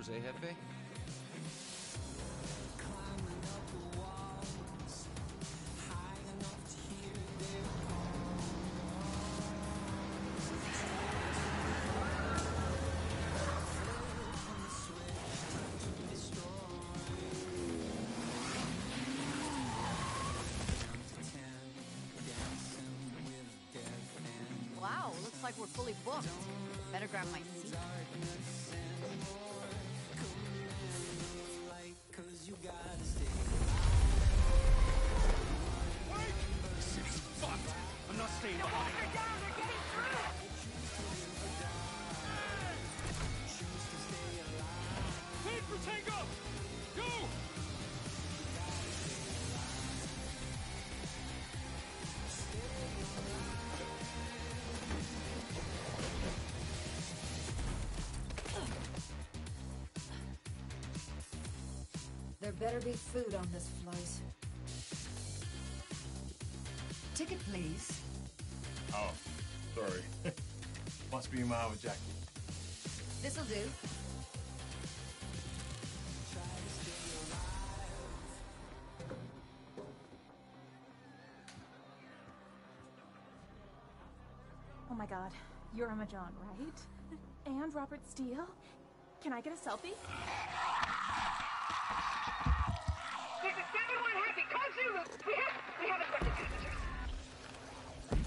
Jefe. Wow, looks like we're fully booked. Better grab my seat. There better be food on this flight. Ticket, please. Oh, sorry. Must be mine with Jackie. This'll do. Oh my God, you're Emma Jones, right? And Robert Steele? Can I get a selfie? We have a bunch of visitors.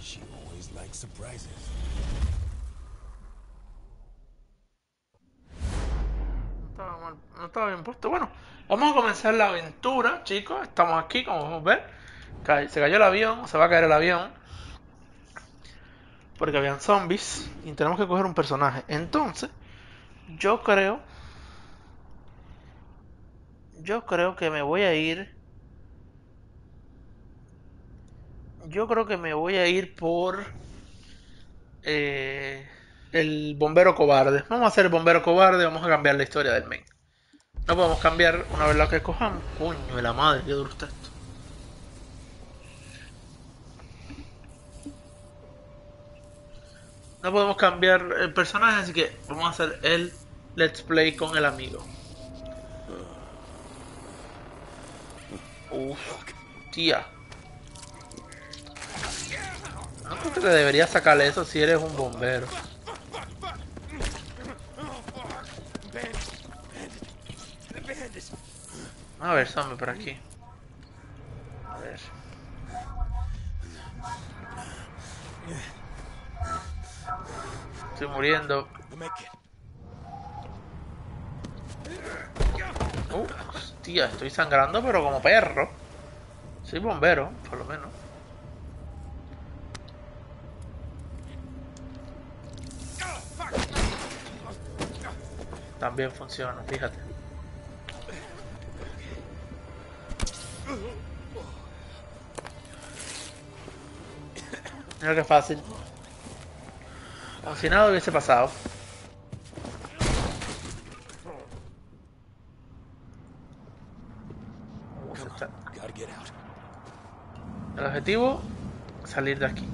She always likes surprises. No estaba bien puesto. Bueno, vamos a comenzar la aventura, chicos. Estamos aquí, como podemos ver. Se cayó el avión, se va a caer el avión. Porque habían zombies y tenemos que coger un personaje. Entonces, yo creo que me voy a ir. Yo creo que me voy a ir por el bombero cobarde. Vamos a hacer el bombero cobarde. Vamos a cambiar la historia del main. No podemos cambiar una vez la que cojamos. Coño de la madre, qué duro está esto. No podemos cambiar el personaje, así que vamos a hacer el Let's Play con el amigo. Uff, tía. No creo que te deberías sacarle eso si eres un bombero. A ver, zombie por aquí. A ver. Estoy muriendo. Hostia, estoy sangrando, pero como perro. Soy bombero, por lo menos. También funciona, fíjate. Mira qué fácil. Como si nada hubiese pasado. El objetivo, salir de aquí.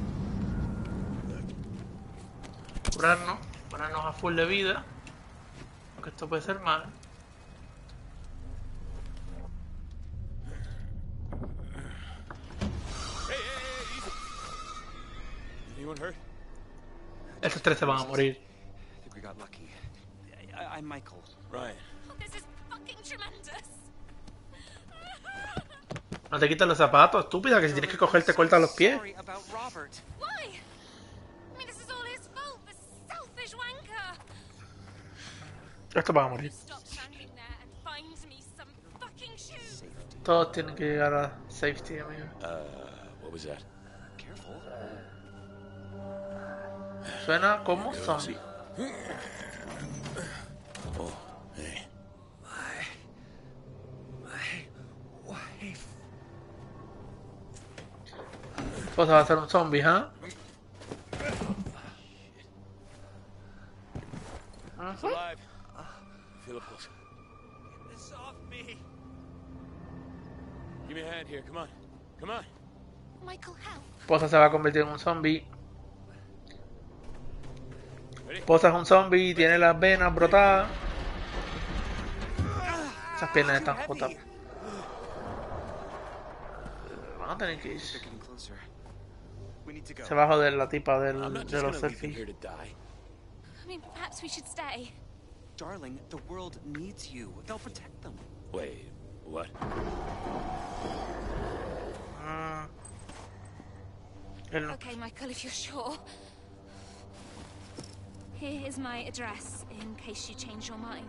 Curarnos, ponernos a full de vida. Porque esto puede ser mal. Estos tres se van a morir. I'm Michael. Right. This is fucking tremendous. No te quitas los zapatos, estúpida, que si tienes que coger te cortas los pies. Estos van a morir. Todos tienen que llegar a safety, amigo. What was that? Careful. Suena como zombie. Oh, hey. cosa va a ser un zombie, ¿ah? ¿Eh? Poza se va a convertir en un zombie. Poza es un zombie, tiene las venas brotadas. Esas piernas están jotadas. Van a tener que ir. Se va a joder la tipa de los selfies. Darling, the world needs you. They'll protect them. Wait, what? No. Okay, Michael, if you're sure. Here is my address in case you change your mind.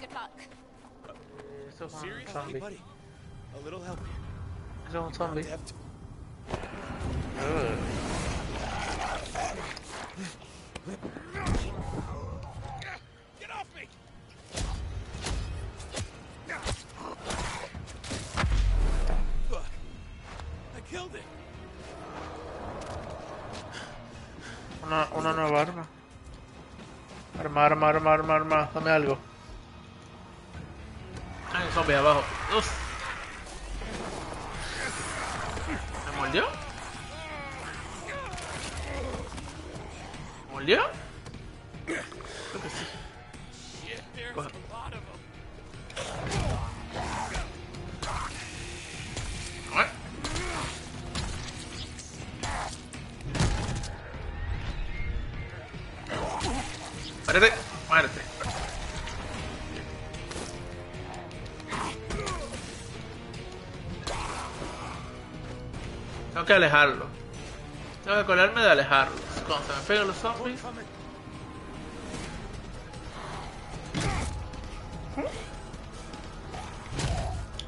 Good luck. So seriously, buddy. A little help. No zombie. Get off me. Fuck. I killed it. Una nueva arma. Arma. Dame algo. Hay un zombie abajo. Uf. ¿Me mordió? ¿Me mordió? Creo que sí. Coge. Muérete. Tengo que alejarlo. Tengo que colarme de alejarlos. Cuando se me pegan los zombies.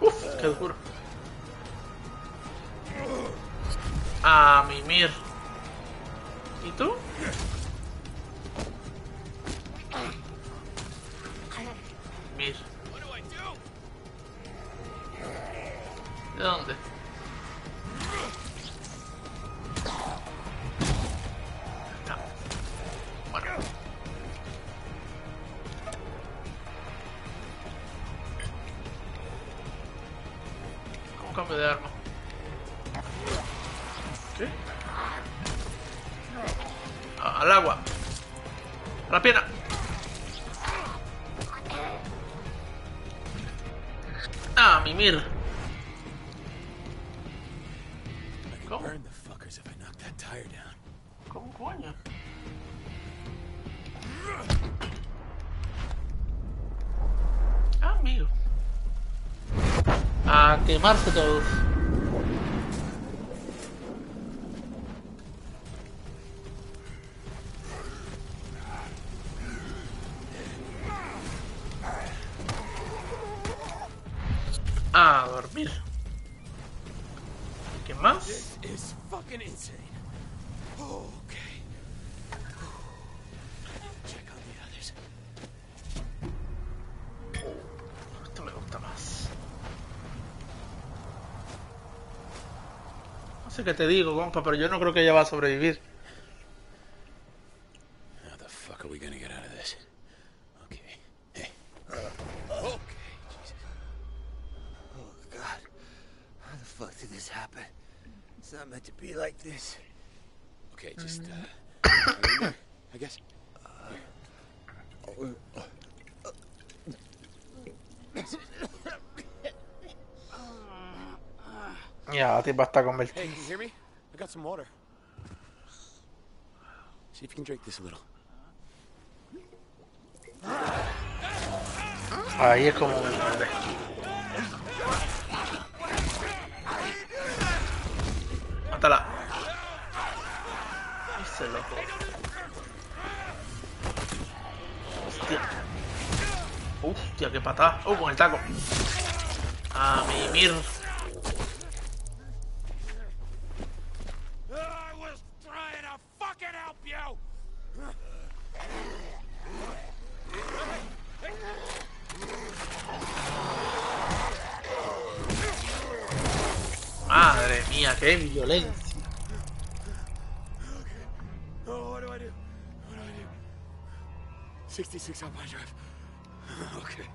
Uff, qué duro. A mimir. ¿Y tú? ¿De dónde? No. Bueno. ¿Cómo cambio de arma? ¿Qué? Al agua. A la pierna. Ah, mi mierda. ¿Cómo coño? Ah, amigo. A quemarse todos. A dormir. ¿Qué más? Es fucking insane. Okay. Check on the others. Esto me gusta más. No sé qué te digo, compa, pero yo no creo que ella va a sobrevivir. How the fuck are we gonna get out of this? Okay. Hey. Okay. Jesus. Oh God. How the fuck did this happen? It's not meant to be like this. Okay, just I guess. Yeah, te basta con el. Hey, you hear me? I got some water. See if you can drink this a little. Ahí es como me muerde. Mátala. Se loco. Hostia, qué patada. Oh, con el taco. A mi mir. Madre mía, qué violencia. 66 on my drive. Okay.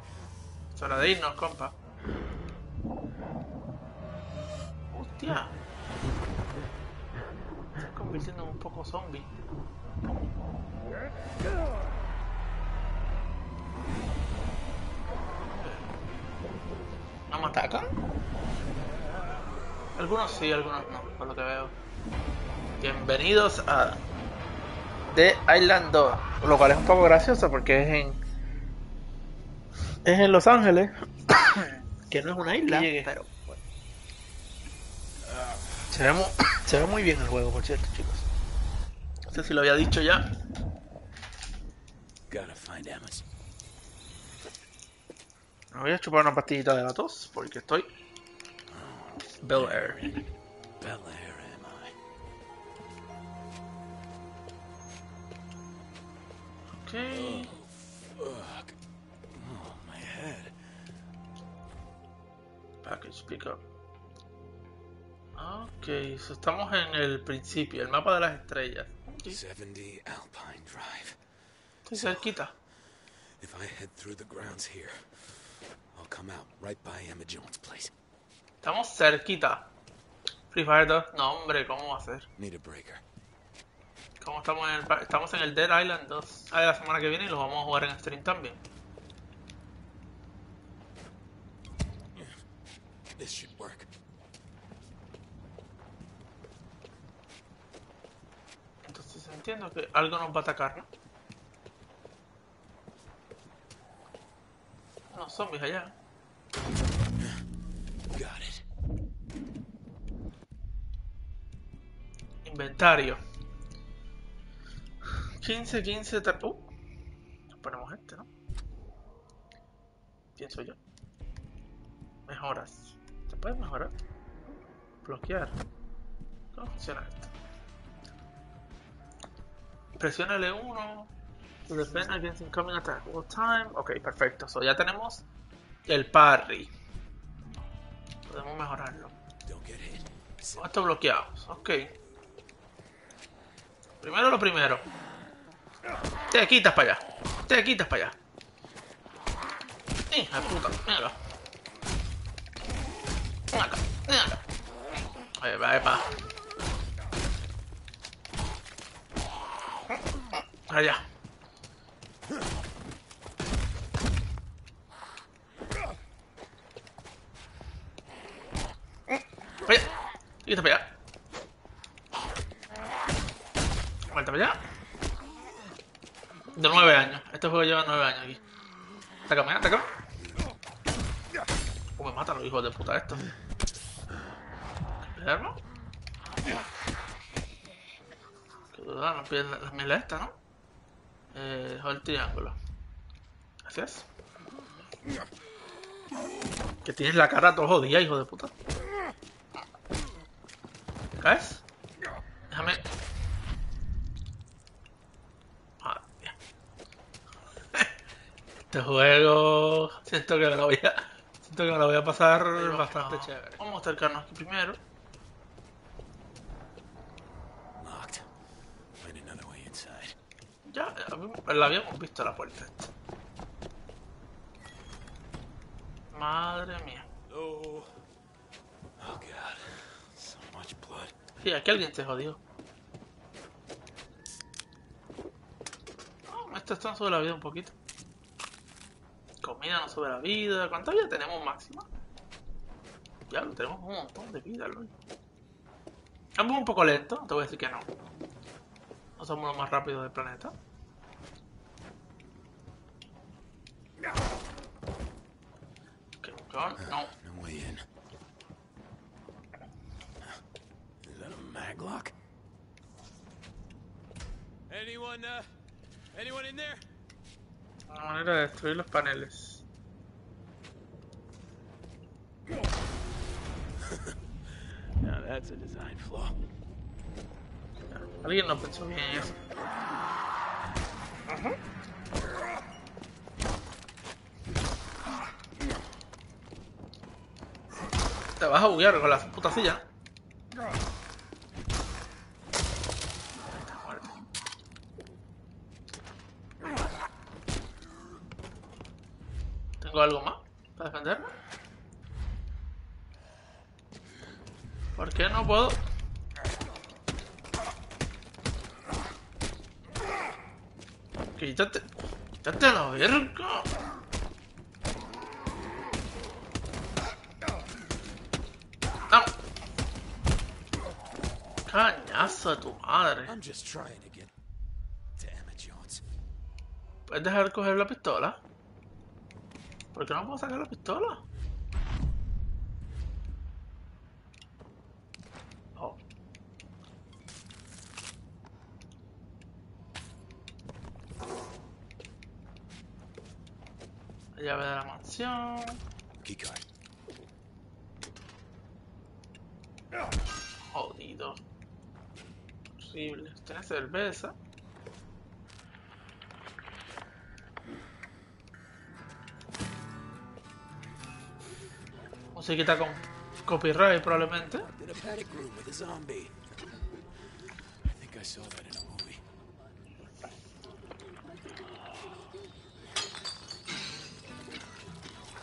Solo de irnos, compa. Hostia. Me estoy convirtiendo en un poco zombie. ¿No me atacan? Algunos sí, algunos no, por lo que veo. Bienvenidos a Dead Island 2. Lo cual es un poco gracioso porque es en Los Ángeles, que no es una isla, pero bueno. Se ve muy bien el juego, por cierto, chicos. No sé si lo había dicho ya. Me voy a chupar una pastillita de la tos porque estoy... Bel Air. Bel Air am I. Okay. Oh, fuck. Oh, my head. Package pickup. Okay, so estamos en el principio, el mapa de las estrellas. Okay. 70 Alpine Drive. Estoy cerquita. If I head through the grounds here, I'll come out right by Emma Jones' place. Estamos cerquita. Free Fire 2. No, hombre, ¿cómo va a ser? ¿Cómo estamos en el... Estamos en el Dead Island 2. Ah, la semana que viene y los vamos a jugar en stream también. This should work. Entonces entiendo que algo nos va a atacar, ¿no? Unos zombies allá. Inventario 15, ponemos este, ¿no? Pienso yo. Mejoras. ¿Te puedes mejorar? Bloquear. ¿Cómo funciona esto? Presiona L1 to defend against incoming attack all time. Ok, perfecto. So ya tenemos el parry. Podemos mejorarlo. Esto bloqueados. Ok. Primero lo primero. Te quitas para allá. Te quitas para allá. Hija de puta. Ven acá. Ven acá. Ven acá. Epa, epa. Allá. Allá. Quítate para allá. Falta para allá. De 9 años. Este juego lleva 9 años aquí. Atácame, atácame. O me matan los hijos de puta estos. ¿Pierdo? Qué duda, no pierdas las milas estas, ¿no? Joder, el triángulo. Así es. Que tienes la cara todo jodida, hijo de puta. ¿Te caes? Déjame... Este juego... Siento que me lo voy a pasar bastante chévere. Vamos a acercarnos aquí primero. Ya la habíamos visto la puerta esta. Madre mía. Sí, aquí alguien se jodió. Esto está sobre la vida un poquito. Comida no sobre la vida. ¿Cuánta vida tenemos máxima? Ya lo tenemos un montón de vida, LOL. Estamos un poco lentos, no te voy a decir que no. No somos los más rápidos del planeta. Ok, no. ¿Anyone in there? Una manera de destruir los paneles. Now that's a design flaw. Alguien no pensó bien en eso. Te vas a buguear con la puta silla. ¿Tengo algo más para defenderme? ¿Por qué no puedo? ¡Quítate! ¡Quítate la verga! ¡No! ¡Cañazo a tu madre! ¿Puedes dejar coger la pistola? ¿Por qué no puedo sacar la pistola? Oh. La llave de la mansión. Jodido. Horrible. ¿Tienes cerveza? Musiquita con copyright probablemente.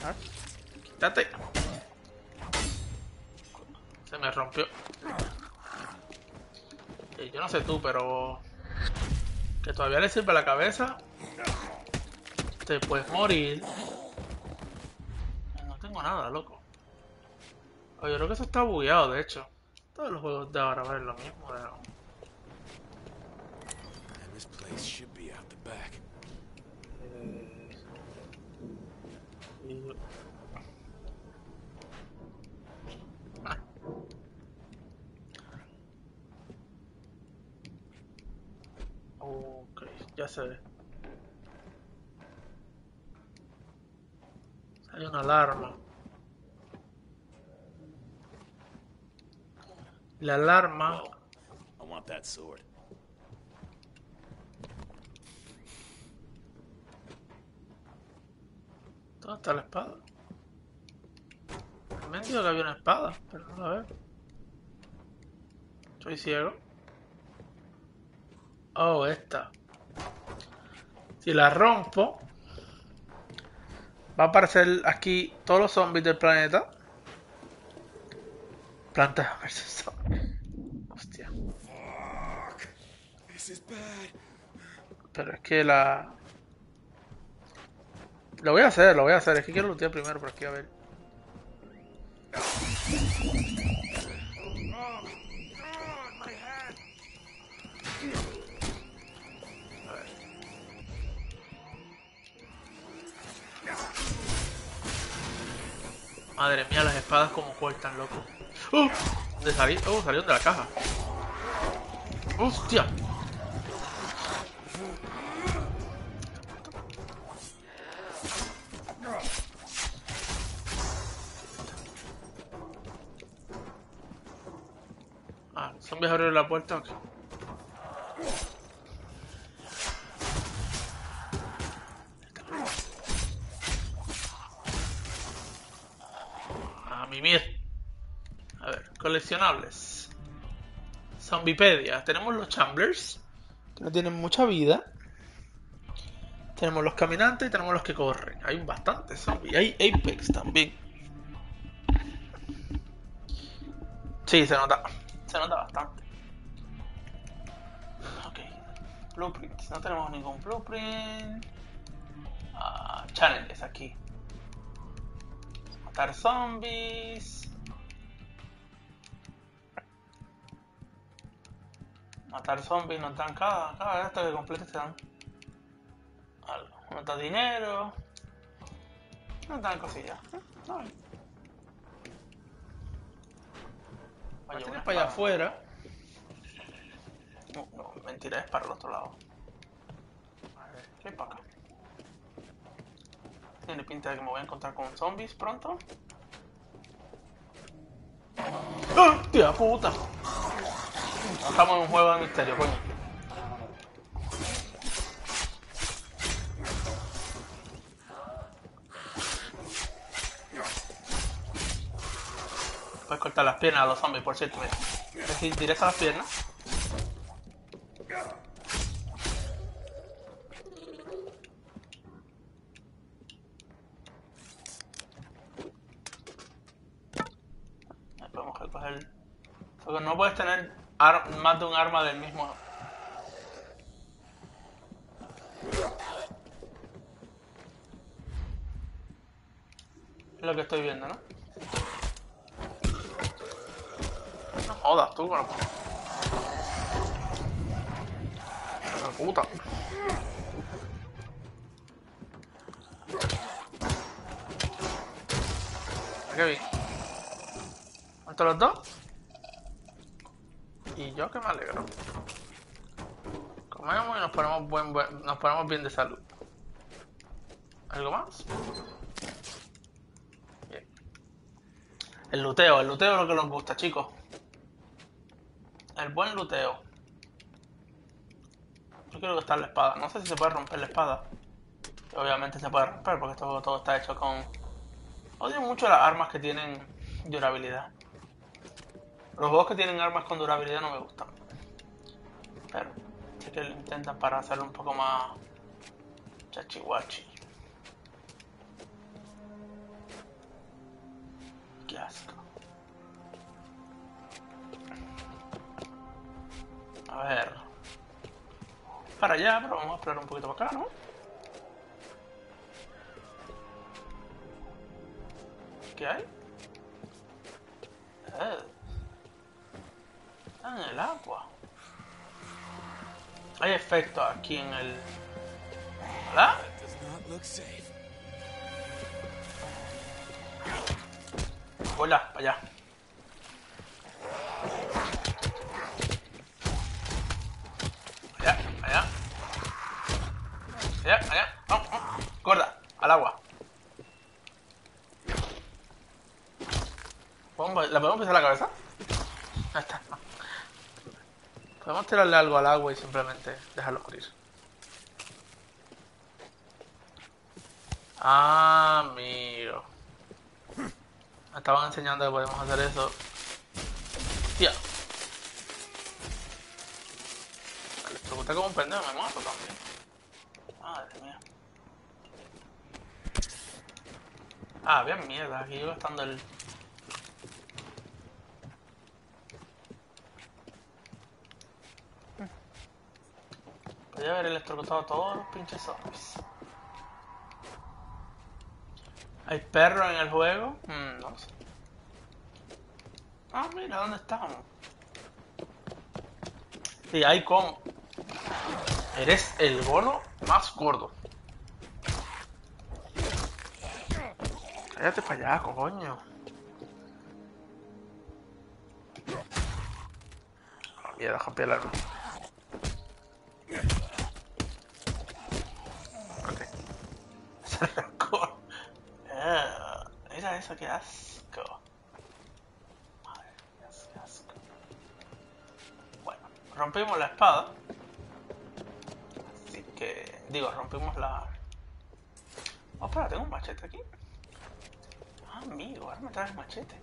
Ah, quítate. Se me rompió. Yo no sé tú, pero que todavía le sirve la cabeza. Te puedes morir. No tengo nada, loco. Yo creo que eso está bugueado, de hecho. Todos los juegos de ahora valen lo mismo, pero... Ok, ya se ve. Hay una alarma. La alarma. I want that sword. ¿Dónde está la espada? Me han dicho que había una espada, pero no la veo. Estoy ciego. Oh, esta. Si la rompo, va a aparecer aquí todos los zombies del planeta. Planta versus zombie. Hostia. Pero es que la... Lo voy a hacer. Es que quiero lootear primero por aquí, a ver. Madre mía, las espadas como cortan, loco. ¿Dónde salí? Oh, salieron de la caja. ¡Hostia! Ah, ¿los zombies abrieron la puerta o qué? A mimir. Coleccionables. Zombiepedia. Tenemos los Chamblers, que no tienen mucha vida. Tenemos los caminantes y tenemos los que corren. Hay bastantes zombies. Hay Apex también. Sí, se nota. Se nota bastante. Ok. Blueprints. No tenemos ningún blueprint. Challenges aquí. Matar zombies. Matar zombies no están cada gasto que completes te dan algo. No está dinero. No están cosillas. No hay. Oye, tienes para allá afuera. No, mentira, es para el otro lado. A ver, ¿qué hay para acá? Tiene pinta de que me voy a encontrar con zombies pronto. ¡Ah! ¡Tía puta! Estamos en un juego de misterio, coño. Puedes cortar las piernas a los zombies, por cierto. Es decir, directo a las piernas. Porque no puedes tener más de un arma del mismo. Es lo que estoy viendo, ¿no? No jodas tú, con la puta. ¿Qué vi? ¿Muertos los dos? Y yo que me alegro. Comemos y nos ponemos bien de salud. ¿Algo más? Bien. El luteo es lo que nos gusta, chicos. El buen luteo. Yo quiero gastar la espada. No sé si se puede romper la espada. Obviamente se puede romper porque todo está hecho con... Odio mucho las armas que tienen durabilidad. Los juegos que tienen armas con durabilidad no me gustan. Pero sí que lo intentan para hacerlo un poco más chachihuachi. Qué asco. A ver. Para allá, pero vamos a explorar un poquito para acá, ¿no? ¿Qué hay? Está en el agua. Hay efectos aquí en el... ¿Hola? Hola, para allá. Allá, allá. Allá, allá. Vamos, vamos. Gorda, al agua. ¿La podemos pisar la cabeza? Ahí está. Podemos tirarle algo al agua y simplemente dejarlo morir. Ah, amigo. Me estaban enseñando que podemos hacer eso. Hostia. Me gusta como un pendejo, me mato también. Madre mía. Ah, bien mierda. Aquí iba estando el... Podría haber electrocutado a todos los pinches zombies. ¿Hay perro en el juego? No sé. Ah, mira, ¿dónde estamos? Sí, hay como... Eres el gordo más gordo. Cállate para allá, coño. Mira, deja pelarme. Mira eso, qué asco. Madre mía, qué asco. Bueno, rompimos la espada. Así que... Digo, rompimos la... Oh, espera, tengo un machete aquí. Ah, amigo, ahora me traes machete.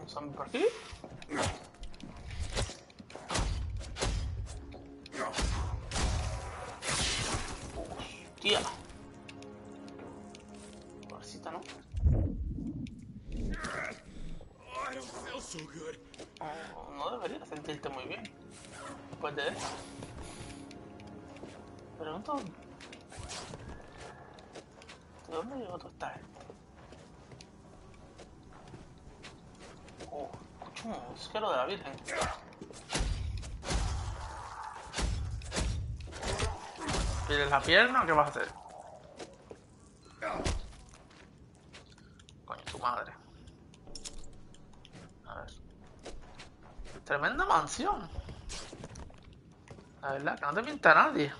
¿Un zombie por aquí? Tía. Pobrecita, ¿no? Oh, no deberías sentirte muy bien después de eso. Pregunto... ¿De dónde llegó tu esta gente? Oh, escucho un mosquero de la Virgen. ¿Tienes la pierna o qué vas a hacer? Coño, tu madre. A ver. Tremenda mansión. La verdad que no te pinta a nadie.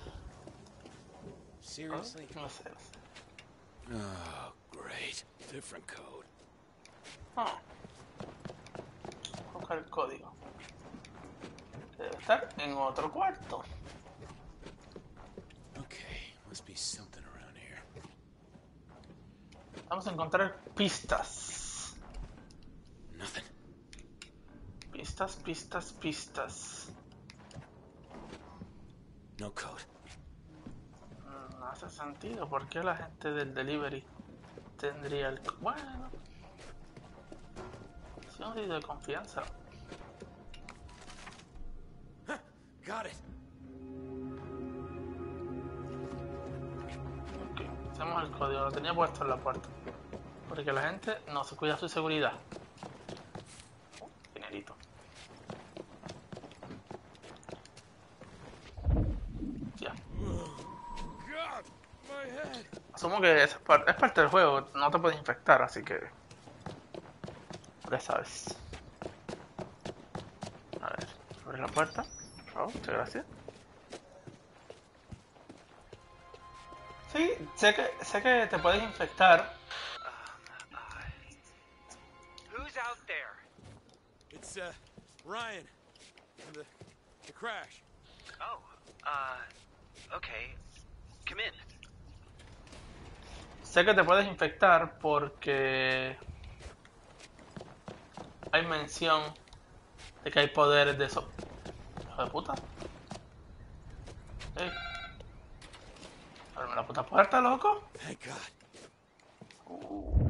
Seriously? No sé. Oh, great. Different code. Ah. Voy a buscar el código. Que debe estar en otro cuarto. Vamos a encontrar pistas. Pistas. No code. No hace sentido. ¿Por qué la gente del delivery tendría el... Bueno. Soy de confianza. Got it. Ok, hacemos el código. Lo tenía puesto en la puerta. Porque la gente no se cuida su seguridad. Dinerito. Ya. Asumo que es parte del juego. No te puedes infectar, así que... ya sabes. A ver, abre la puerta. Oh, muchas gracias. Sí, sé que te puedes infectar. Who's out there? It's Ryan. The crash. Oh, okay. Come in. Sé que te puedes infectar porque hay mención de que hay poderes de eso. Hijo de puta. Hey. Ábreme la puta puerta, loco. Thank God.